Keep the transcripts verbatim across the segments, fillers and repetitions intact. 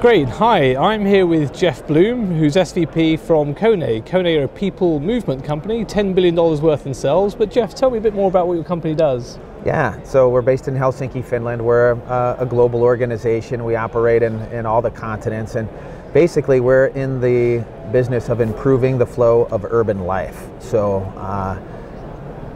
Great, hi, I'm here with Jeff Bloom, who's S V P from Kone. Kone are a people movement company, ten billion dollars worth in sales, but Jeff, tell me a bit more about what your company does. Yeah, so we're based in Helsinki, Finland. We're uh, a global organization. We operate in, in all the continents, and basically we're in the business of improving the flow of urban life. So uh,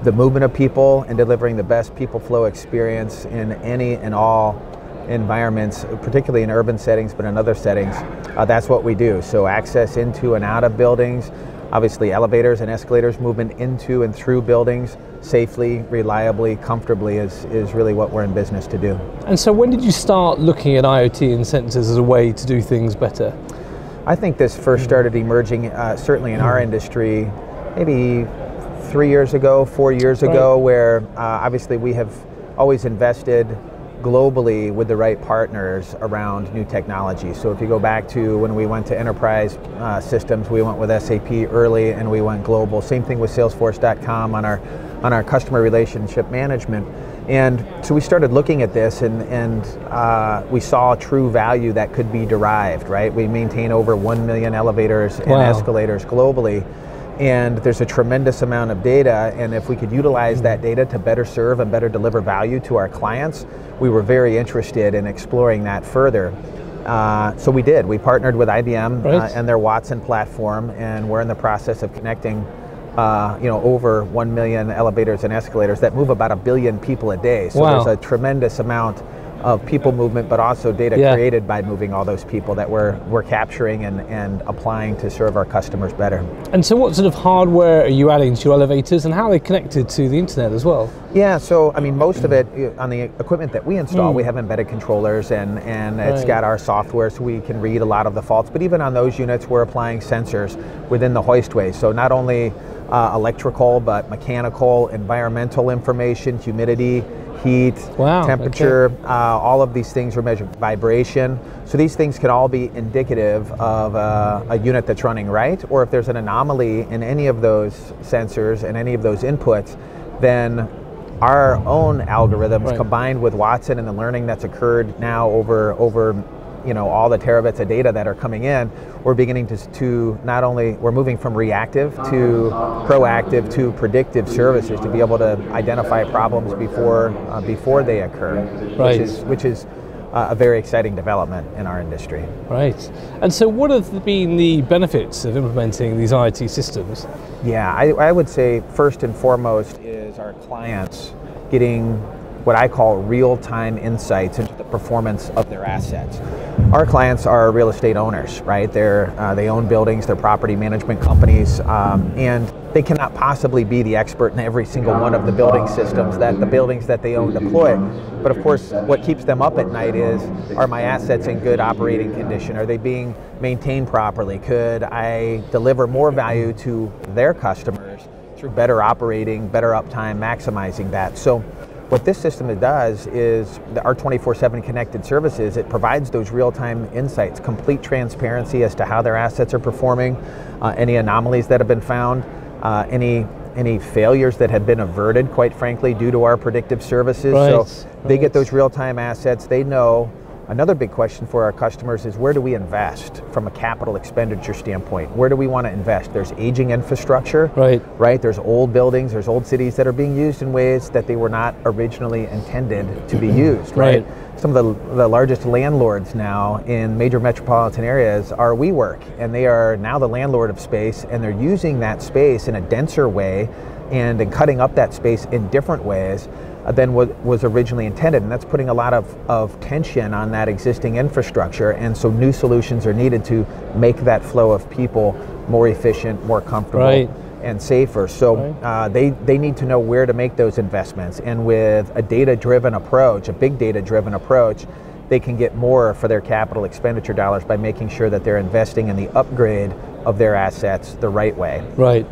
the movement of people and delivering the best people flow experience in any and all environments, particularly in urban settings, but in other settings, uh, that's what we do. So access into and out of buildings, obviously elevators and escalators, movement into and through buildings safely, reliably, comfortably is, is really what we're in business to do. And so when did you start looking at IoT and sensors as a way to do things better? I think this first started emerging uh, certainly in our industry maybe three years ago, four years ago, right. where uh, obviously we have always invested globally with the right partners around new technology. So if you go back to when we went to enterprise uh, systems, we went with S A P early and we went global. Same thing with salesforce dot com on our on our customer relationship management. And so we started looking at this and, and uh, we saw true value that could be derived, right? We maintain over one million elevators and wow. escalators globally. And there's a tremendous amount of data, and if we could utilize that data to better serve and better deliver value to our clients, we were very interested in exploring that further. Uh, so we did. We partnered with I B M right. uh, and their Watson platform, and we're in the process of connecting uh, you know, over one million elevators and escalators that move about a billion people a day. So wow. there's a tremendous amount of people movement, but also data yeah. created by moving all those people that we're, we're capturing and, and applying to serve our customers better. And so what sort of hardware are you adding to your elevators, and how are they connected to the internet as well? Yeah, so I mean, most of it on the equipment that we install, mm. we have embedded controllers and, and it's right. got our software so we can read a lot of the faults, but even on those units, we're applying sensors within the hoistway. So not only uh, electrical, but mechanical, environmental information, humidity, heat, wow, temperature, okay. uh, all of these things are measured, vibration. So these things can all be indicative of uh, a unit that's running right, or if there's an anomaly in any of those sensors and any of those inputs, then our own algorithms right. combined with Watson and the learning that's occurred now over, over you know, all the terabits of data that are coming in, we're beginning to, to not only, we're moving from reactive to proactive to predictive services to be able to identify problems before uh, before they occur, right. which is, which is uh, a very exciting development in our industry. Right. And so what have been the benefits of implementing these IoT systems? Yeah, I, I would say first and foremost is our clients getting what I call real-time insights into the performance of their assets. Our clients are real estate owners, right? They're, uh, they own buildings, they're property management companies, um, and they cannot possibly be the expert in every single one of the building systems that the buildings that they own deploy. But of course, what keeps them up at night is, are my assets in good operating condition? Are they being maintained properly? Could I deliver more value to their customers through better operating, better uptime, maximizing that? So, what this system does is our twenty-four seven connected services, it provides those real-time insights, complete transparency as to how their assets are performing, uh, any anomalies that have been found, uh, any any failures that have been averted, quite frankly, due to our predictive services. Right. So they right. get those real-time assets, they know. Another big question for our customers is where do we invest from a capital expenditure standpoint? Where do we want to invest? There's aging infrastructure, right? Right. There's old buildings, there's old cities that are being used in ways that they were not originally intended to be used, right? right? Some of the, the largest landlords now in major metropolitan areas are WeWork, and they are now the landlord of space, and they're using that space in a denser way and in cutting up that space in different ways than what was originally intended, and that's putting a lot of, of tension on that existing infrastructure, and so new solutions are needed to make that flow of people more efficient, more comfortable, right. and safer. So right. uh, they, they need to know where to make those investments, and with a data-driven approach, a big data-driven approach, they can get more for their capital expenditure dollars by making sure that they're investing in the upgrade of their assets the right way. Right.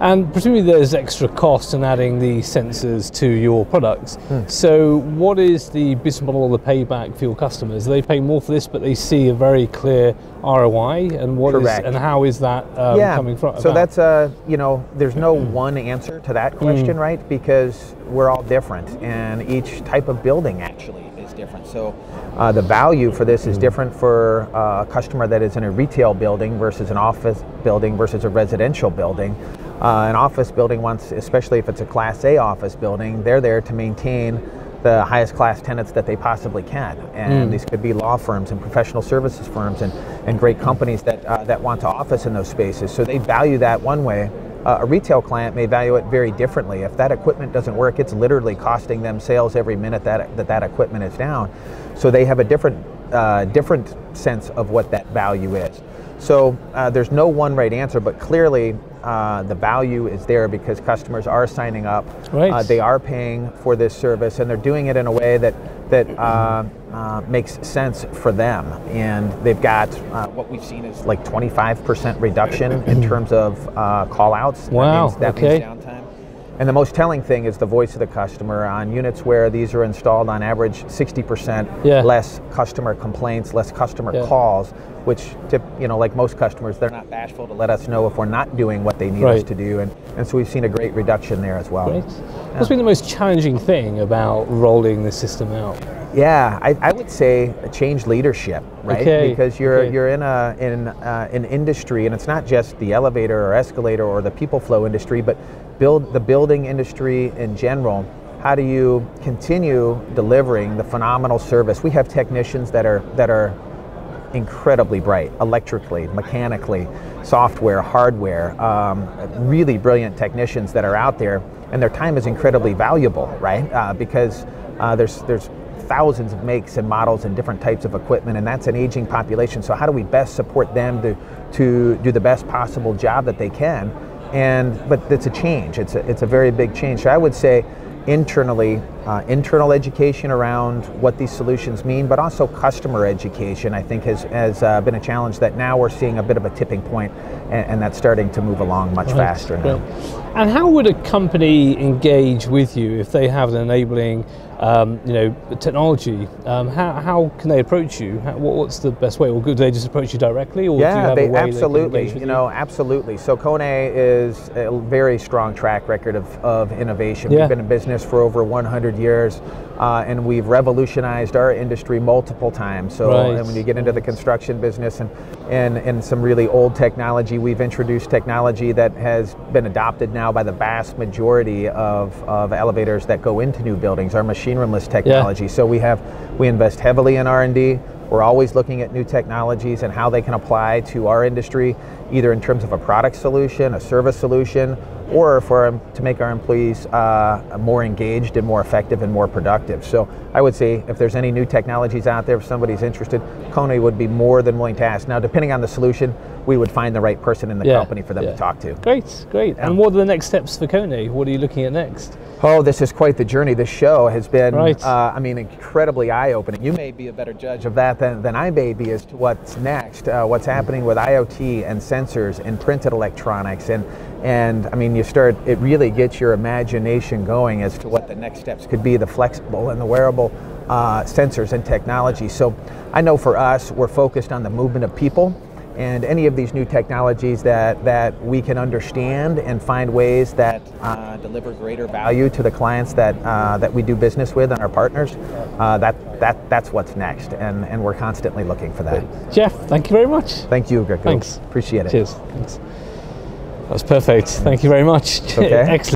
And presumably there's extra cost in adding the sensors to your products. Hmm. So what is the business model or the payback for your customers? They pay more for this, but they see a very clear R O I, and what is, and how is that um, yeah. coming from? About? So that's a, you know, there's no one answer to that question, hmm. right? Because we're all different, and each type of building actually is different. So uh, the value for this is different for uh, a customer that is in a retail building versus an office building versus a residential building. Uh, an office building wants, especially if it's a Class A office building, they're there to maintain the highest class tenants that they possibly can, and mm. these could be law firms and professional services firms and and great companies that uh, that want to office in those spaces. So they value that one way. Uh, a retail client may value it very differently. If that equipment doesn't work, it's literally costing them sales every minute that that, that equipment is down. So they have a different uh, different sense of what that value is. So uh, there's no one right answer, but clearly uh, the value is there because customers are signing up. Right. Uh, they are paying for this service, and they're doing it in a way that that uh, uh, makes sense for them. And they've got uh, what we've seen is like twenty-five percent reduction in terms of uh, call-outs. Wow. That means, that okay. means downtime. And the most telling thing is the voice of the customer. On units where these are installed, on average, sixty percent yeah. less customer complaints, less customer yeah. calls, which, tip, you know, like most customers, they're not bashful to let us know if we're not doing what they need right. us to do. And, and so we've seen a great reduction there as well. Right. Yeah. What's been the most challenging thing about rolling this system out? Yeah, I, I would say change leadership, right? Okay. Because you're okay. you're in a in uh, an industry, and it's not just the elevator or escalator or the people flow industry, but build the building industry in general. How do you continue delivering the phenomenal service? We have technicians that are that are incredibly bright, electrically, mechanically, software, hardware, um, really brilliant technicians that are out there, and their time is incredibly valuable, right? Uh, because uh, there's there's thousands of makes and models and different types of equipment, and that's an aging population. So how do we best support them to to do the best possible job that they can? And but it's a change. It's a, it's a very big change. So I would say internally, uh, internal education around what these solutions mean, but also customer education, I think has, has uh, been a challenge that now we're seeing a bit of a tipping point, and, and that's starting to move along much right. faster now. Yeah. And how would a company engage with you if they have an enabling um, you know, technology? Um, how, how can they approach you? How, what's the best way? Or do they just approach you directly? Or yeah, do you have they, a way absolutely. They can engage with you? know, absolutely. So Kone is a very strong track record of, of innovation. Yeah. We've been in business for over one hundred years, uh, and we've revolutionized our industry multiple times. So right. and when you get into the construction business and, and, and some really old technology, we've introduced technology that has been adopted now by the vast majority of, of elevators that go into new buildings, our machine roomless technology. Yeah. So we have, we invest heavily in R and D. We're always looking at new technologies and how they can apply to our industry, either in terms of a product solution, a service solution, or for to make our employees uh, more engaged and more effective and more productive. So I would say if there's any new technologies out there, if somebody's interested, Kone would be more than willing to ask. Now, depending on the solution, we would find the right person in the yeah, company for them yeah. to talk to. Great, great. Yeah. And what are the next steps for Kone? What are you looking at next? Oh, this is quite the journey. This show has been, right. uh, I mean, incredibly eye-opening. You may be a better judge of that than, than I may be as to what's next, uh, what's happening with IoT and sensors and printed electronics. And, and I mean, you start, it really gets your imagination going as to what the next steps could be, the flexible and the wearable uh, sensors and technology. So I know for us, we're focused on the movement of people and any of these new technologies that, that we can understand and find ways that uh, deliver greater value to the clients that uh, that we do business with and our partners, uh, that, that that's what's next, and, and we're constantly looking for that. Great. Jeff, thank you very much. Thank you, Greco. Thanks. Appreciate it. Cheers. Thanks. That's perfect. Thank you very much. Okay. Excellent.